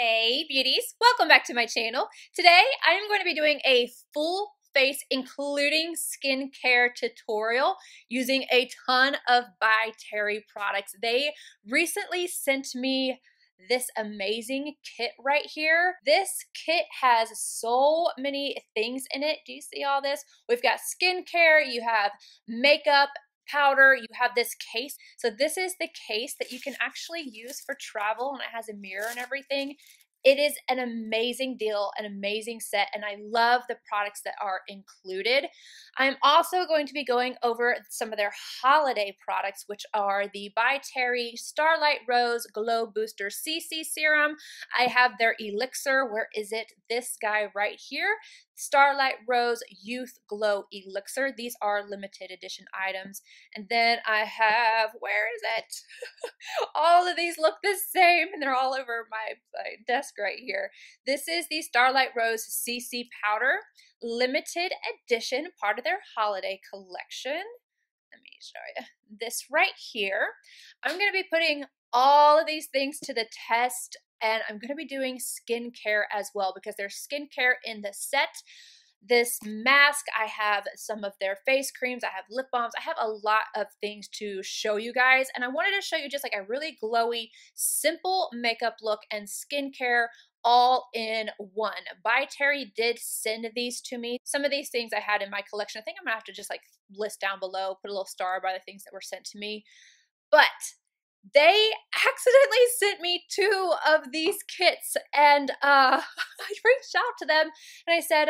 Hey beauties, welcome back to my channel. Today I am going to be doing a full face including skincare tutorial using a ton of By Terry products. They recently sent me this amazing kit right here. This kit has so many things in it. Do you see all this? We've got skincare, you have makeup, powder, you have this case. So this is the case that you can actually use for travel, and it has a mirror and everything. It is an amazing deal, an amazing set, and I love the products that are included. I'm also going to be going over some of their holiday products, which are the By Terry Starlight Rose Glow Booster CC Serum. I have their elixir, where is it? This guy right here. Starlight Rose Youth Glow Elixir. These are limited edition items. And then I have, where is it? All of these look the same and they're all over my desk right here. This is the Starlight Rose CC Powder, limited edition, part of their holiday collection. Let me show you this right here. I'm going to be putting all of these things to the test, and I'm going to be doing skincare as well because there's skincare in the set. This mask, I have some of their face creams, I have lip balms, I have a lot of things to show you guys, and I wanted to show you just like a really glowy, simple makeup look and skincare all in one. By Terry did send these to me. Some of these things I had in my collection. I think I'm going to have to just like list down below, put a little star by the things that were sent to me. But they accidentally sent me two of these kits, and I reached out to them and I said,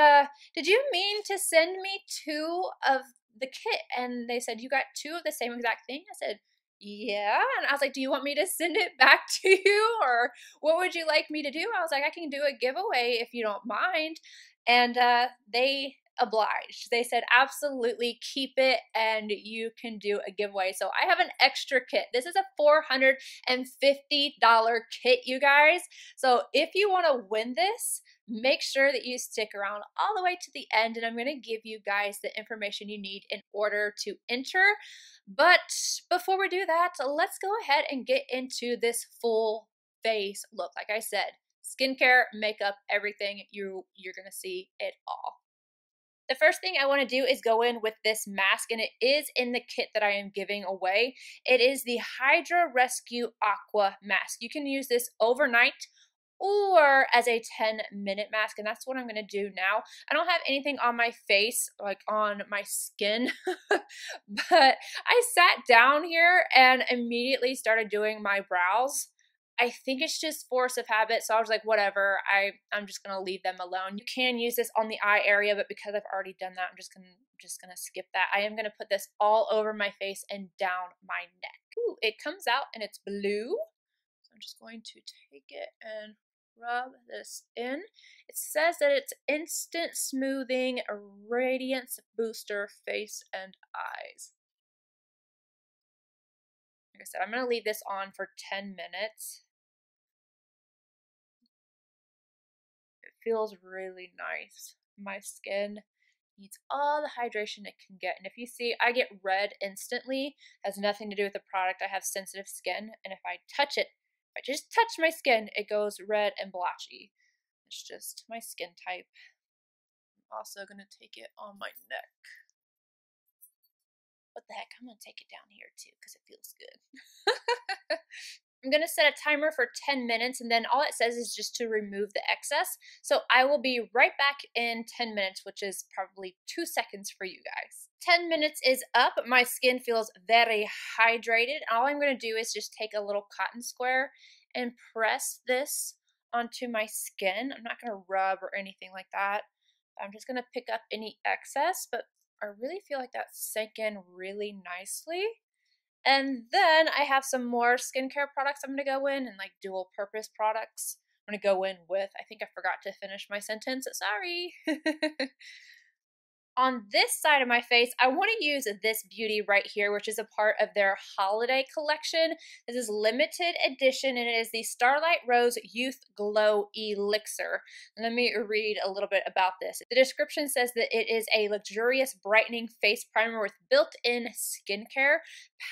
did you mean to send me two of the kit? And they said, you got two of the same exact thing? I said, yeah. And I was like, do you want me to send it back to you, or what would you like me to do? I was like, I can do a giveaway if you don't mind. And they obliged. They said, absolutely, keep it and you can do a giveaway. So I have an extra kit. This is a $450 kit, you guys. So if you want to win this, make sure that you stick around all the way to the end, and I'm going to give you guys the information you need in order to enter. But before we do that, let's go ahead and get into this full face look. Like I said, skincare, makeup, everything, you're going to see it all. The first thing I want to do is go in with this mask, and it is in the kit that I am giving away. It is the Hydra Rescue Aqua Mask. You can use this overnight or as a 10-minute mask, and that's what I'm going to do now. I don't have anything on my face, like on my skin, but I sat down here and immediately started doing my brows. I think it's just force of habit, so I was like, whatever, I'm just going to leave them alone. You can use this on the eye area, but because I've already done that, I'm just going to skip that. I am going to put this all over my face and down my neck. Ooh, it comes out and it's blue. So I'm just going to take it and rub this in. It says that it's instant smoothing, radiance booster, face and eyes. Like I said, I'm going to leave this on for 10 minutes. Feels really nice. My skin needs all the hydration it can get, and if you see, I get red instantly. It has nothing to do with the product. I have sensitive skin, and if I touch it, if I just touch my skin, it goes red and blotchy. It's just my skin type. I'm also going to take it on my neck. What the heck, I'm going to take it down here too because it feels good. I'm going to set a timer for 10 minutes, and then all it says is just to remove the excess. So I will be right back in 10 minutes, which is probably 2 seconds for you guys. 10 minutes is up. My skin feels very hydrated. All I'm going to do is just take a little cotton square and press this onto my skin. I'm not going to rub or anything like that. I'm just going to pick up any excess, but I really feel like that sank in really nicely. And then I have some more skincare products I'm going to go in, and like dual purpose products I'm going to go in with. I think I forgot to finish my sentence. Sorry. On this side of my face, I want to use this beauty right here, which is a part of their holiday collection. This is limited edition, and it is the Starlight Rose Youth Glow Elixir. Let me read a little bit about this. The description says that it is a luxurious brightening face primer with built-in skincare,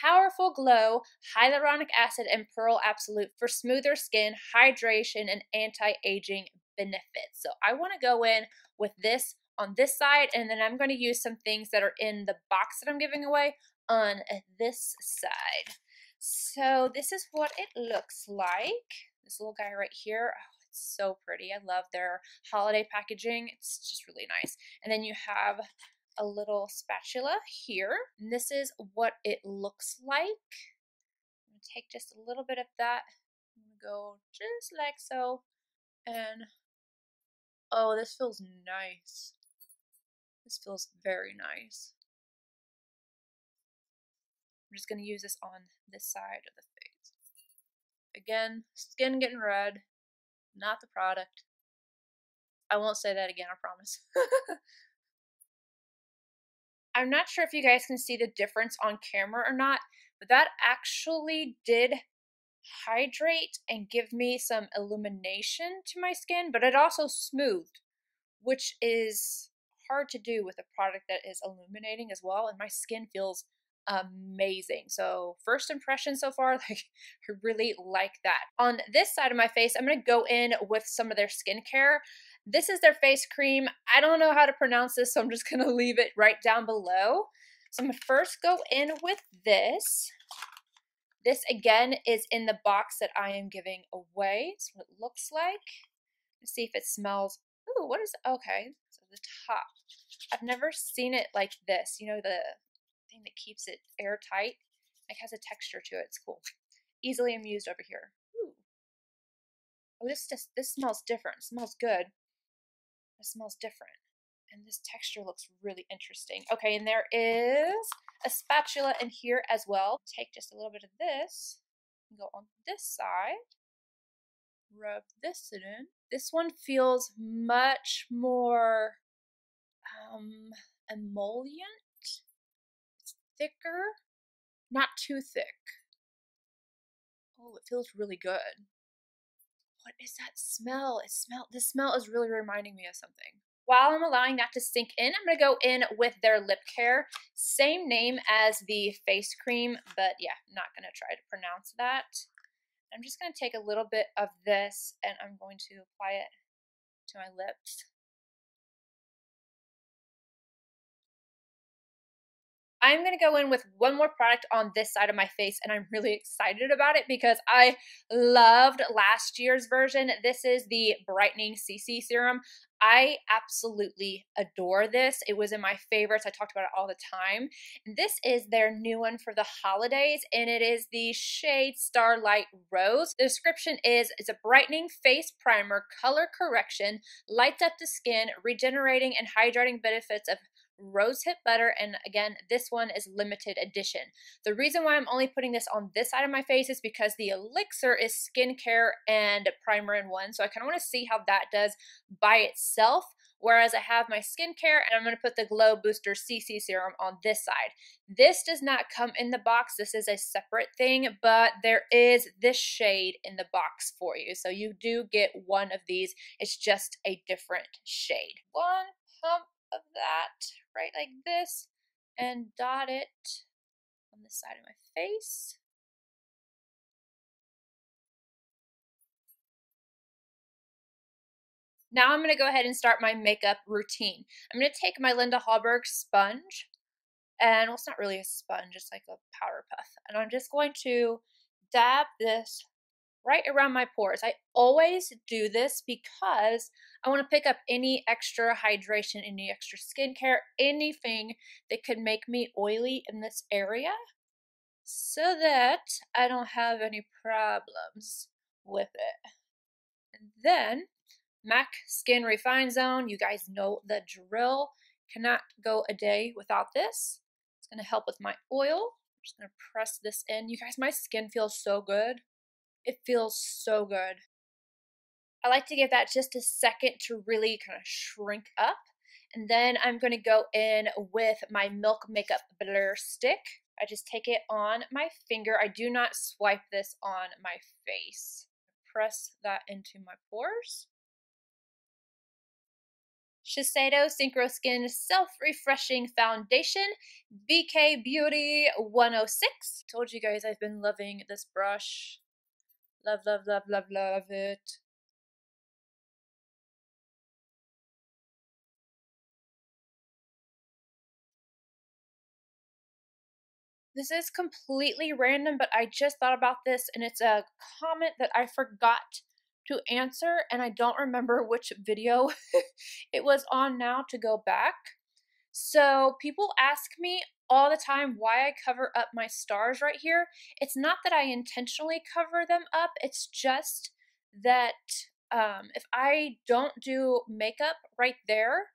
powerful glow, hyaluronic acid, and pearl absolute for smoother skin, hydration, and anti-aging benefits. So I want to go in with this on this side, and then I'm going to use some things that are in the box that I'm giving away on this side. So this is what it looks like. This little guy right here, oh, it's so pretty. I love their holiday packaging. It's just really nice. And then you have a little spatula here, and this is what it looks like. I'm going to take just a little bit of that. I'm going to go just like so, and oh, this feels nice. This feels very nice. I'm just going to use this on this side of the face. Again, skin getting red, not the product. I won't say that again, I promise. I'm not sure if you guys can see the difference on camera or not, but that actually did hydrate and give me some illumination to my skin, but it also smoothed, which is hard to do with a product that is illuminating as well, and my skin feels amazing. So first impression so far, like, I really like that. On this side of my face, I'm going to go in with some of their skincare. This is their face cream. I don't know how to pronounce this, so I'm just going to leave it right down below. So I'm going to first go in with this. This again is in the box that I am giving away. That's what it looks like. Let's see if it smells. Ooh, what is it? Okay, so the top. I've never seen it like this. You know, the thing that keeps it airtight. Like, has a texture to it. It's cool. Easily amused over here. Ooh. Oh, this smells different. It smells good. It smells different. And this texture looks really interesting. Okay, and there is a spatula in here as well. Take just a little bit of this and go on this side. Rub this in. This one feels much more emollient. It's thicker, not too thick. Oh, it feels really good. What is that smell? This smell is really reminding me of something. While I'm allowing that to sink in, I'm going to go in with their lip care. Same name as the face cream, but yeah, I'm not going to try to pronounce that. I'm just going to take a little bit of this, and I'm going to apply it to my lips. I'm going to go in with one more product on this side of my face, and I'm really excited about it because I loved last year's version. This is the Brightening CC Serum. I absolutely adore this. It was in my favorites. I talked about it all the time. This is their new one for the holidays, and it is the shade Starlight Rose. The description is, it's a brightening face primer, color correction, lights up the skin, regenerating and hydrating benefits of rosehip butter, and again, this one is limited edition. The reason why I'm only putting this on this side of my face is because the elixir is skincare and primer in one, so I kind of want to see how that does by itself, whereas I have my skincare, and I'm going to put the Glow Booster CC Serum on this side. This does not come in the box. This is a separate thing, but there is this shade in the box for you, so you do get one of these. It's just a different shade. One pump of that, right, like this, and dot it on the side of my face. Now I'm going to go ahead and start my makeup routine. I'm going to take my Linda Hallberg sponge, and well, it's not really a sponge, it's like a powder puff, and I'm just going to dab this right around my pores. I always do this because I want to pick up any extra hydration, any extra skincare, anything that could make me oily in this area so that I don't have any problems with it. And then MAC Skin Refine Zone, you guys know the drill. Cannot go a day without this. It's going to help with my oil. I'm just going to press this in. You guys, my skin feels so good. It feels so good. I like to give that just a second to really kind of shrink up. And then I'm going to go in with my Milk Makeup Blur stick. I just take it on my finger. I do not swipe this on my face. Press that into my pores. Shiseido Synchro Skin Self-Refreshing Foundation, BK Beauty 106. Told you guys I've been loving this brush. Love, love, love, love, love it. This is completely random, but I just thought about this, and it's a comment that I forgot to answer, and I don't remember which video it was on now to go back. So people ask me all the time why I cover up my stars right here. It's not that I intentionally cover them up. It's just that if I don't do makeup right there,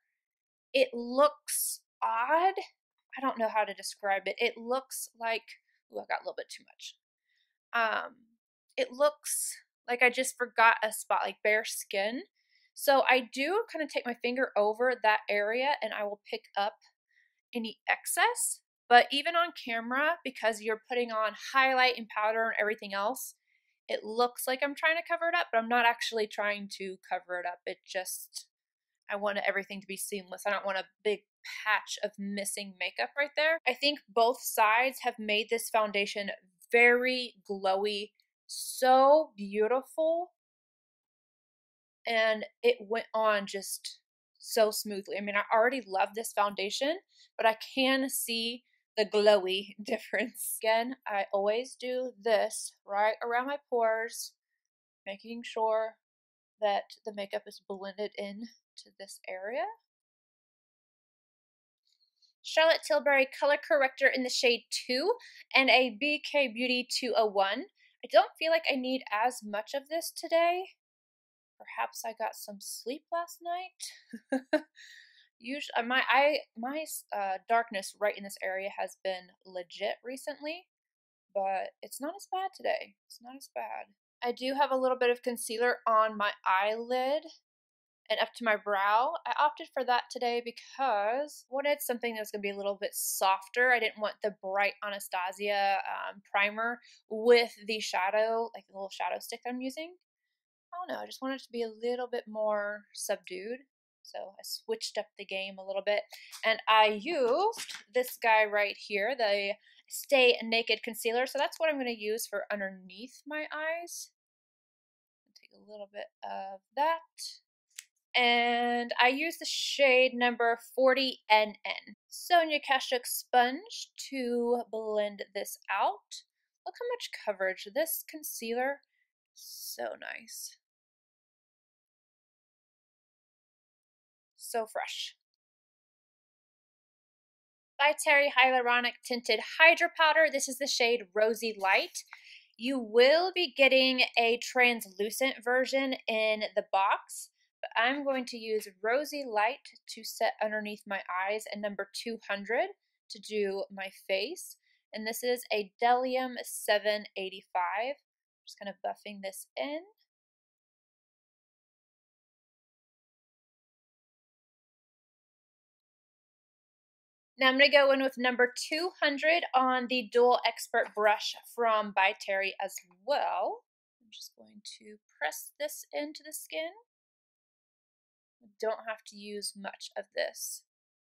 it looks odd. I don't know how to describe it. It looks like, ooh, I got a little bit too much. It looks like I just forgot a spot, like bare skin. So I do kind of take my finger over that area and I will pick up any excess. But even on camera, because you're putting on highlight and powder and everything else, it looks like I'm trying to cover it up, but I'm not actually trying to cover it up. It just, I want everything to be seamless. I don't want a big patch of missing makeup right there. I think both sides have made this foundation very glowy, so beautiful, and it went on just so smoothly. I mean, I already love this foundation, but I can see the glowy difference. Again, I always do this right around my pores, making sure that the makeup is blended in to this area. Charlotte Tilbury Color Corrector in the shade 2 and a BK Beauty 201. I don't feel like I need as much of this today. Perhaps I got some sleep last night. Usually, my darkness right in this area has been legit recently, but it's not as bad today. It's not as bad. I do have a little bit of concealer on my eyelid and up to my brow. I opted for that today because I wanted something that was going to be a little bit softer. I didn't want the bright Anastasia primer with the shadow, like the little shadow stick that I'm using. I don't know, I just wanted it to be a little bit more subdued. So I switched up the game a little bit. And I used this guy right here, the Stay Naked Concealer. So that's what I'm going to use for underneath my eyes. I'll take a little bit of that. And I use the shade number 40NN. Sonia Kashuk sponge to blend this out. Look how much coverage. This concealer, so nice. So fresh. By Terry Hyaluronic Tinted Hydra Powder. This is the shade Rosy Light. You will be getting a translucent version in the box. But I'm going to use Rosy Light to set underneath my eyes and number 200 to do my face. And this is a Delium 785. I'm just kind of buffing this in. Now I'm going to go in with number 200 on the Dual Expert brush from By Terry as well. I'm just going to press this into the skin. Don't have to use much of this,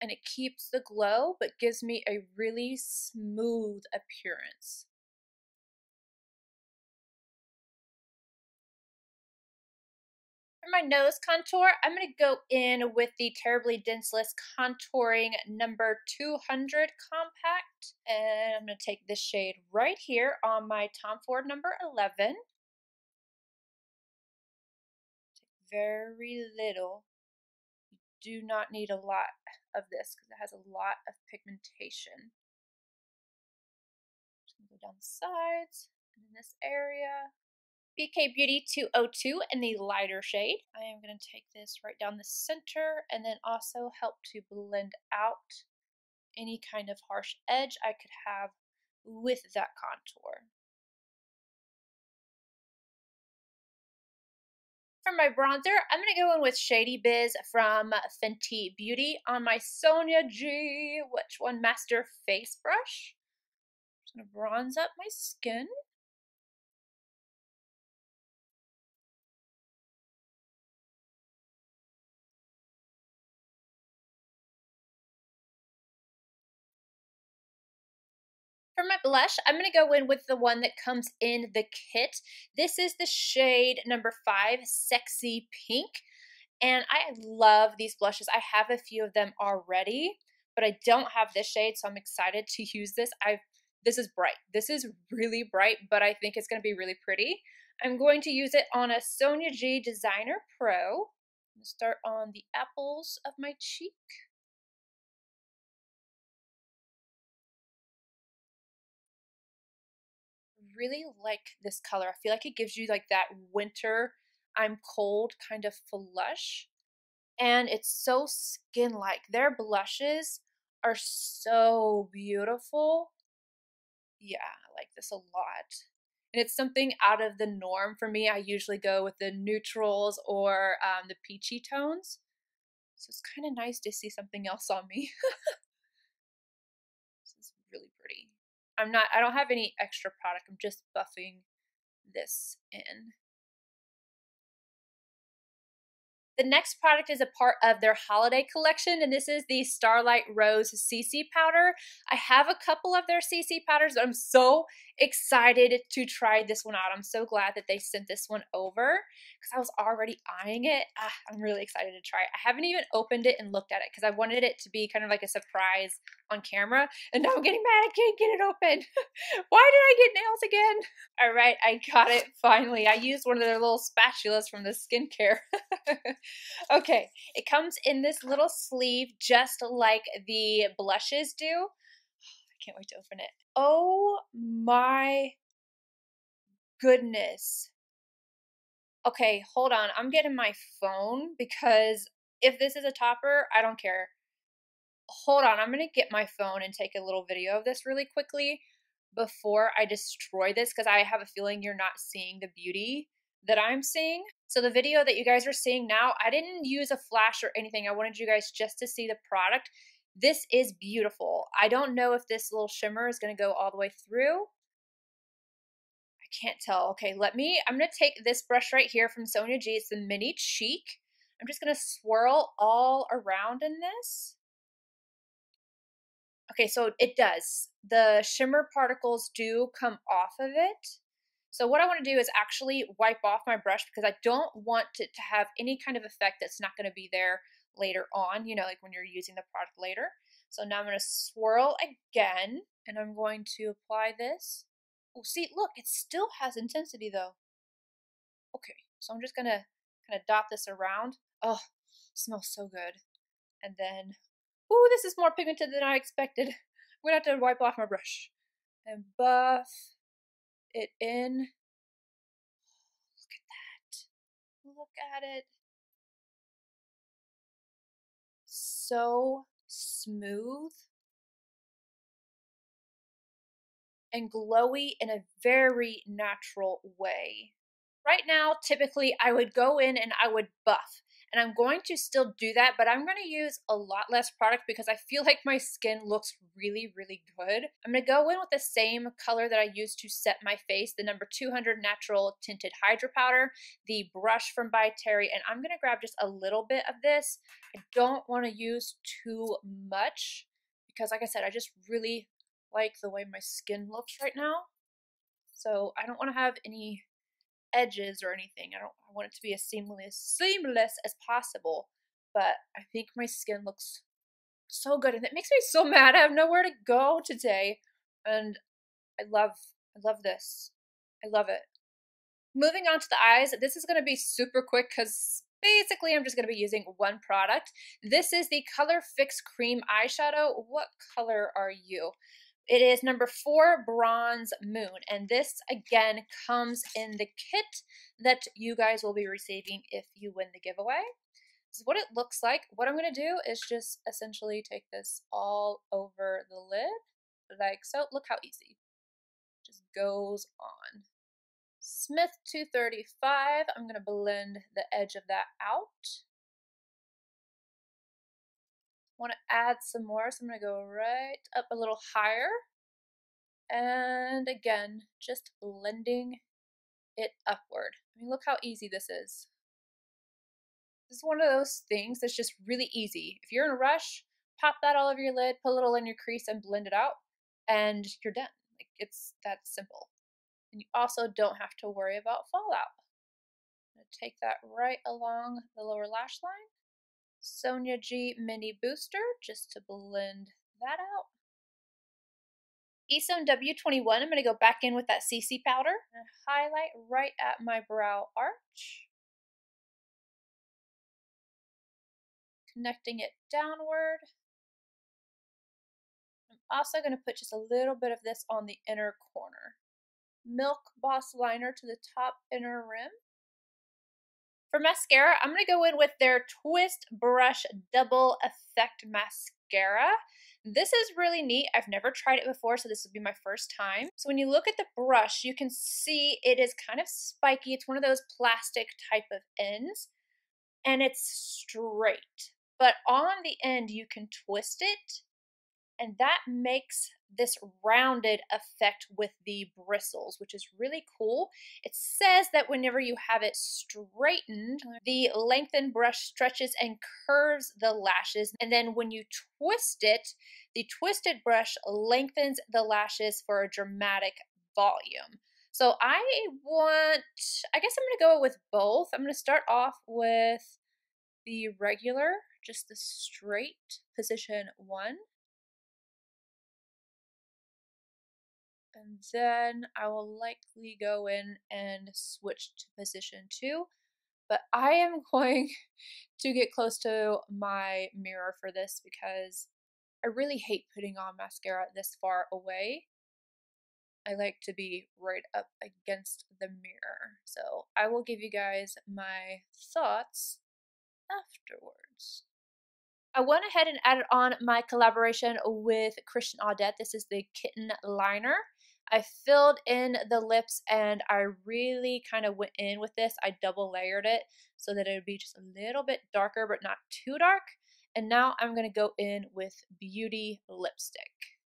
and it keeps the glow but gives me a really smooth appearance. For my nose contour, I'm going to go in with the Terrybly Densiliss Contouring number 200 compact, and I'm going to take this shade right here on my Tom Ford number 11. Take very little. Do not need a lot of this because it has a lot of pigmentation. Just gonna go down the sides and in this area. BK Beauty 202 in the lighter shade. I am going to take this right down the center and then also help to blend out any kind of harsh edge I could have with that contour. For my bronzer, I'm going to go in with Shady Biz from Fenty Beauty on my Sonya G Which One Master Face Brush. I'm just going to bronze up my skin. For my blush, I'm going to go in with the one that comes in the kit. This is the shade number 5, Sexy Pink. And I love these blushes. I have a few of them already, but I don't have this shade, so I'm excited to use this. This is bright. This is really bright, but I think it's going to be really pretty. I'm going to use it on a Sonia G Designer Pro. I'm going to start on the apples of my cheek. Really like this color. I feel like it gives you like that winter, I'm cold kind of flush, and it's so skin-like. Their blushes are so beautiful. Yeah, I like this a lot, and it's something out of the norm for me. I usually go with the neutrals or the peachy tones, so it's kind of nice to see something else on me. This is really pretty. I don't have any extra product. I'm just buffing this in. The next product is a part of their holiday collection, and this is the Starlight Rose CC powder. I have a couple of their CC powders, but I'm so excited to try this one out. I'm so glad that they sent this one over because I was already eyeing it. I'm really excited to try it. I haven't even opened it and looked at it because I wanted it to be kind of like a surprise on camera, and now I'm getting mad I can't get it open. Why did I get nails again? All right, I got it finally. I used one of their little spatulas from the skincare. Okay, it comes in this little sleeve just like the blushes do. Oh, I can't wait to open it. Oh my goodness. Okay, hold on. I'm getting my phone because if this is a topper, I don't care. Hold on. I'm going to get my phone and take a little video of this really quickly before I destroy this because I have a feeling you're not seeing the beauty that I'm seeing. So the video that you guys are seeing now, I didn't use a flash or anything. I wanted you guys just to see the product. This is beautiful. I don't know if this little shimmer is going to go all the way through. I can't tell. Okay, I'm going to take this brush right here from Sonia G. It's the Mini Cheek. I'm just going to swirl all around in this. Okay, so it does. The shimmer particles do come off of it. So what I want to do is actually wipe off my brush because I don't want it to have any kind of effect that's not going to be there later on, you know, like when you're using the product later. So now I'm going to swirl again, and I'm going to apply this. Oh, see, look, it still has intensity though. Okay, so I'm just going to kind of dot this around. Oh, it smells so good. And then, ooh, this is more pigmented than I expected. I'm going to have to wipe off my brush and buff it in. Look at that. Look at it. So smooth and glowy in a very natural way. Right now, typically I would go in and I would buff, and I'm going to still do that, but I'm going to use a lot less product because I feel like my skin looks really, really good. I'm going to go in with the same color that I used to set my face, the number 200 Natural Tinted Hydra Powder, the brush from By Terry, and I'm going to grab just a little bit of this. I don't want to use too much because, like I said, I just really like the way my skin looks right now. So I don't want to have any edges or anything. I want it to be as seamless as possible, but I think my skin looks so good, and it makes me so mad I have nowhere to go today. And I love this. I love it. Moving on to the eyes, this is going to be super quick because basically I'm just going to be using one product. This is the Color Fix Cream Eyeshadow. What color are you? It is number 4, Bronze Moon, and this, again, comes in the kit that you guys will be receiving if you win the giveaway. This is what it looks like. What I'm going to do is just essentially take this all over the lid, like so. Look how easy. Just goes on. Smith 235. I'm going to blend the edge of that out. Want to add some more, so I'm going to go right up a little higher. And again, just blending it upward. I mean, look how easy this is. This is one of those things that's just really easy. If you're in a rush, pop that all over your lid, put a little in your crease and blend it out, and you're done. Like, it's that simple. And you also don't have to worry about fallout. I'm going to take that right along the lower lash line. Sonya G Mini Booster, just to blend that out. Esone W21, I'm going to go back in with that CC powder and highlight right at my brow arch. Connecting it downward. I'm also going to put just a little bit of this on the inner corner. Milk Boss Liner to the top inner rim. For mascara, I'm going to go in with their Twist Brush Double Effect Mascara. This is really neat. I've never tried it before, so this would be my first time. So when you look at the brush, you can see it is kind of spiky. It's one of those plastic type of ends, and it's straight. But on the end, you can twist it, and that makes this rounded effect with the bristles, which is really cool. It says that whenever you have it straightened, the lengthened brush stretches and curves the lashes. And then when you twist it, the twisted brush lengthens the lashes for a dramatic volume. So I guess I'm gonna go with both. I'm gonna start off with the regular, just the straight position one. And then I will likely go in and switch to position two, but I am going to get close to my mirror for this because I really hate putting on mascara this far away. I like to be right up against the mirror. So I will give you guys my thoughts afterwards. I went ahead and added on my collaboration with Christian Audette. This is the Kitten Liner. I filled in the lips and I really kind of went in with this. I double layered it so that it would be just a little bit darker, but not too dark. And now I'm going to go in with Beauty Lipstick.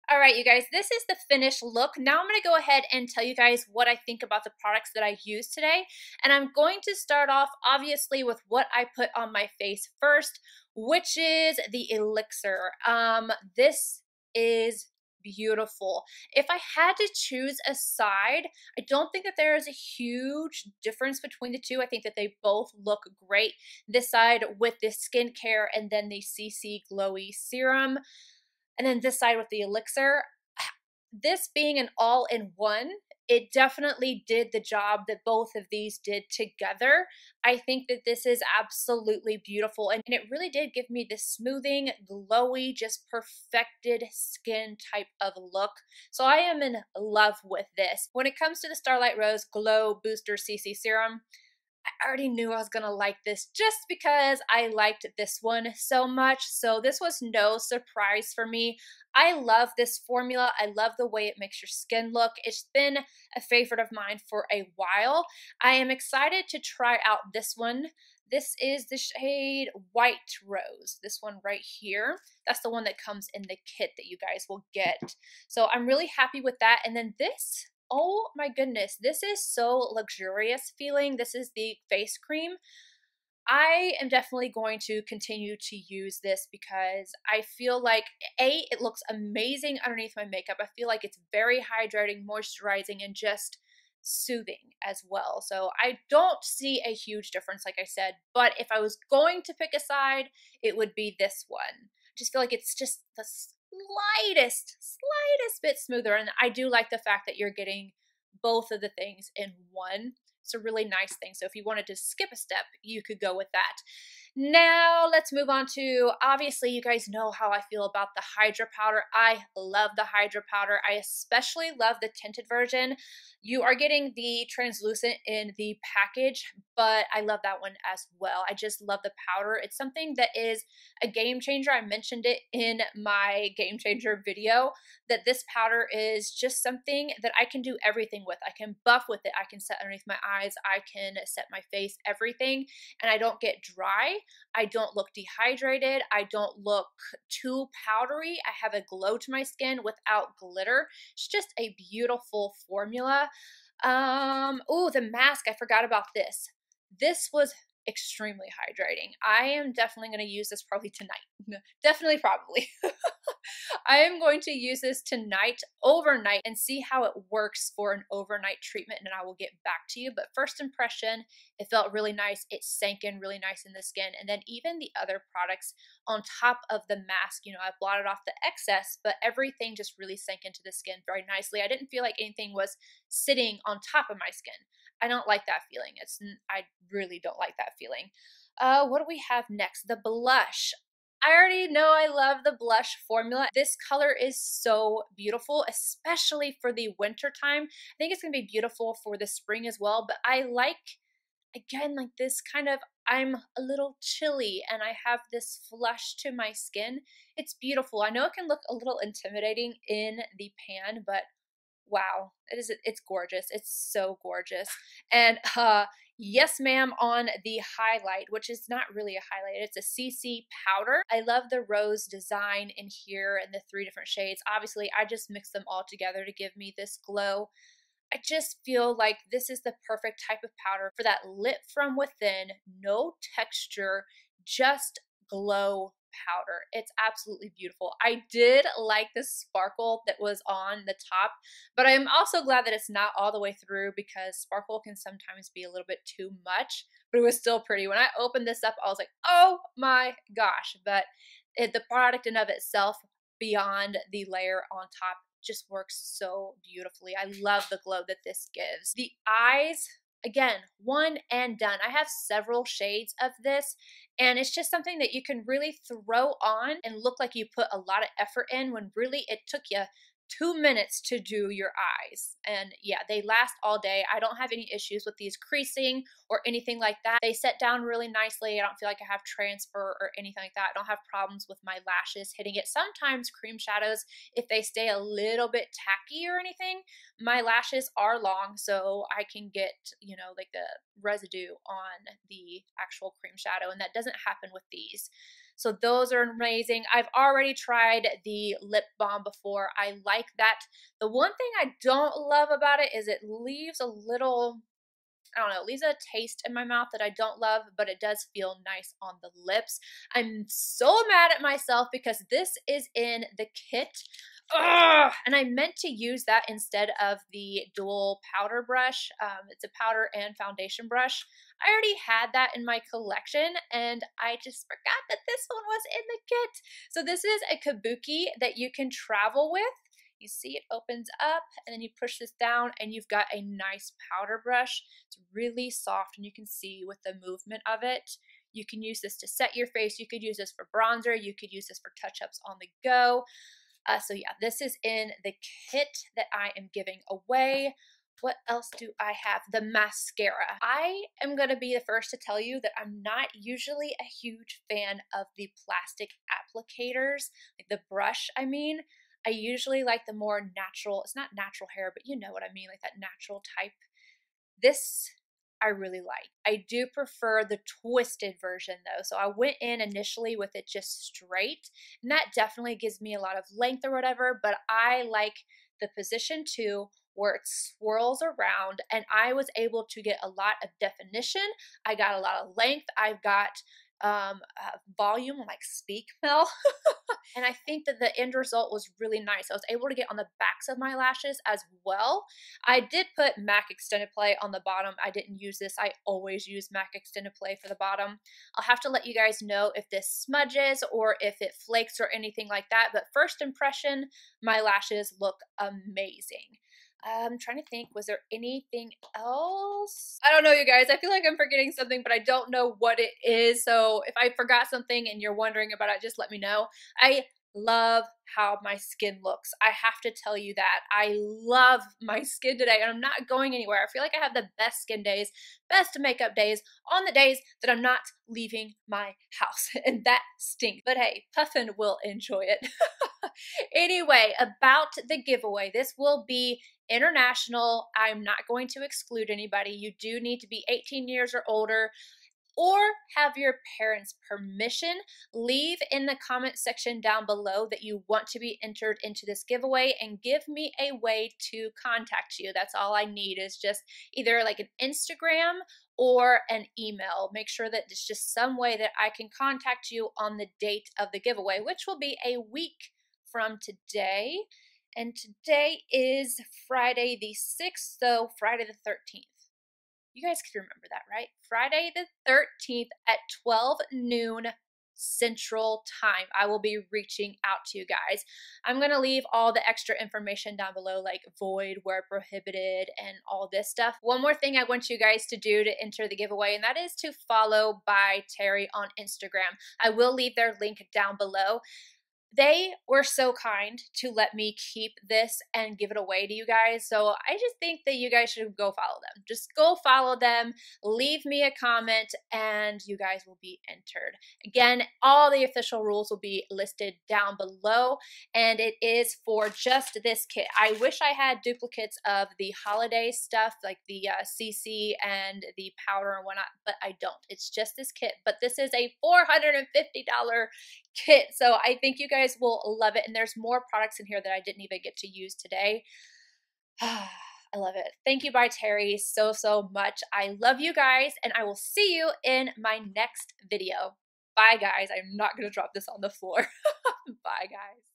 All right, you guys, this is the finished look. Now I'm going to go ahead and tell you guys what I think about the products that I used today. And I'm going to start off, obviously, with what I put on my face first, which is the elixir. This is beautiful. If I had to choose a side, I don't think that there is a huge difference between the two. I think that they both look great. This side with the skincare and then the CC Glowy Serum. And then this side with the elixir. This being an all-in-one, it definitely did the job that both of these did together. I think that this is absolutely beautiful, and it really did give me this smoothing, glowy, just perfected skin type of look. So I am in love with this. When it comes to the Starlight Rose Glow Booster CC Serum, I already knew I was gonna like this just because I liked this one so much, so this was no surprise for me. I love this formula. I love the way it makes your skin look. It's been a favorite of mine for a while. I am excited to try out this one. This is the shade White Rose, this one right here. That's the one that comes in the kit that you guys will get. So I'm really happy with that. And then this, oh my goodness, this is so luxurious feeling. This is the face cream. I am definitely going to continue to use this because I feel like, A, it looks amazing underneath my makeup. I feel like it's very hydrating, moisturizing, and just soothing as well. So I don't see a huge difference, like I said, but if I was going to pick a side, it would be this one. I just feel like it's just the slightest bit smoother, and I do like the fact that you're getting both of the things in one. It's a really nice thing. So if you wanted to skip a step, you could go with that. Now let's move on to, obviously you guys know how I feel about the Hydra Powder. I love the Hydra Powder. I especially love the tinted version. You are getting the translucent in the package, but I love that one as well. I just love the powder. It's something that is a game changer. I mentioned it in my game changer video that this powder is just something that I can do everything with. I can buff with it. I can set underneath my eyes. I can set my face, everything. And I don't get dry. I don't look dehydrated. I don't look too powdery. I have a glow to my skin without glitter. It's just a beautiful formula. Oh, the mask. I forgot about this. This was extremely hydrating. I am definitely going to use this probably tonight. Definitely, probably. I am going to use this tonight, overnight, and see how it works for an overnight treatment, and I will get back to you. But first impression, it felt really nice. It sank in really nice in the skin. And then even the other products on top of the mask, you know, I blotted off the excess, but everything just really sank into the skin very nicely. I didn't feel like anything was sitting on top of my skin. I don't like that feeling. I really don't like that feeling. What do we have next? The blush. I already know I love the blush formula. This color is so beautiful, especially for the winter time. I think it's going to be beautiful for the spring as well, but I like, again, like this kind of, I'm a little chilly and I have this flush to my skin. It's beautiful. I know it can look a little intimidating in the pan, but wow, it's gorgeous. It's so gorgeous. And yes ma'am on the highlight, which is not really a highlight, it's a CC powder. I love the rose design in here and the three different shades. Obviously, I just mixed them all together to give me this glow. I just feel like this is the perfect type of powder for that lit from within, no texture, just glow powder. It's absolutely beautiful. I did like the sparkle that was on the top, but I'm also glad that it's not all the way through because sparkle can sometimes be a little bit too much, but it was still pretty. When I opened this up, I was like, oh my gosh, but the product in of itself beyond the layer on top just works so beautifully. I love the glow that this gives. The eyes, again, one and done. I have several shades of this, and it's just something that you can really throw on and look like you put a lot of effort in when really it took you 2 minutes to do your eyes. And yeah, they last all day. I don't have any issues with these creasing or anything like that. They set down really nicely. I don't feel like I have transfer or anything like that. I don't have problems with my lashes hitting it. Sometimes cream shadows, if they stay a little bit tacky or anything, my lashes are long, so I can get, you know, like the residue on the actual cream shadow, and that doesn't happen with these. So those are amazing. I've already tried the lip balm before. I like that. The one thing I don't love about it is it leaves a little, I don't know, it leaves a taste in my mouth that I don't love, but it does feel nice on the lips. I'm so mad at myself because this is in the kit. Ugh! And I meant to use that instead of the dual powder brush. It's a powder and foundation brush. I already had that in my collection, and I just forgot that this one was in the kit. So this is a kabuki that you can travel with. You see it opens up, and then you push this down, and you've got a nice powder brush. It's really soft, and you can see with the movement of it. You can use this to set your face. You could use this for bronzer. You could use this for touch-ups on the go. So yeah, this is in the kit that I am giving away. What else do I have? The mascara. I am going to be the first to tell you that I'm not usually a huge fan of the plastic applicators, like the brush, I mean. I usually like the more natural, it's not natural hair, but you know what I mean, like that natural type. This I really like. I do prefer the twisted version though. So I went in initially with it just straight, and that definitely gives me a lot of length or whatever, but I like the position too, where it swirls around, and I was able to get a lot of definition. I got a lot of length. I've got volume, like speak mel. And I think that the end result was really nice. I was able to get on the backs of my lashes as well. I did put MAC Extended Play on the bottom. I didn't use this. I always use MAC Extended Play for the bottom. I'll have to let you guys know if this smudges or if it flakes or anything like that. But first impression, my lashes look amazing. I'm trying to think, was there anything else? I don't know, you guys. I feel like I'm forgetting something, but I don't know what it is. So if I forgot something and you're wondering about it, just let me know. I love how my skin looks. I have to tell you that. I love my skin today, and I'm not going anywhere. I feel like I have the best skin days, best makeup days on the days that I'm not leaving my house, and that stinks. But hey, Puffin will enjoy it. Anyway, about the giveaway, this will be international. I'm not going to exclude anybody. You do need to be 18 years or older, or have your parents' permission. Leave in the comment section down below that you want to be entered into this giveaway and give me a way to contact you. That's all I need, is just either like an Instagram or an email. Make sure that it's just some way that I can contact you on the date of the giveaway, which will be a week from today. And today is Friday the 6th, so Friday the 13th. You guys can remember that, right? Friday the 13th at 12 noon Central Time. I will be reaching out to you guys. I'm going to leave all the extra information down below, like void, where prohibited, and all this stuff. One more thing I want you guys to do to enter the giveaway, and that is to follow By Terry on Instagram. I will leave their link down below. They were so kind to let me keep this and give it away to you guys. So I just think that you guys should go follow them. Just go follow them, leave me a comment, and you guys will be entered. Again, all the official rules will be listed down below, and it is for just this kit. I wish I had duplicates of the holiday stuff, like the CC and the powder and whatnot, but I don't. It's just this kit, but this is a $450 kit, so I think you guys will love it. And there's more products in here that I didn't even get to use today. I love it. Thank you, By Terry, so, so much. I love you guys, and I will see you in my next video. Bye, guys. I'm not going to drop this on the floor. Bye, guys.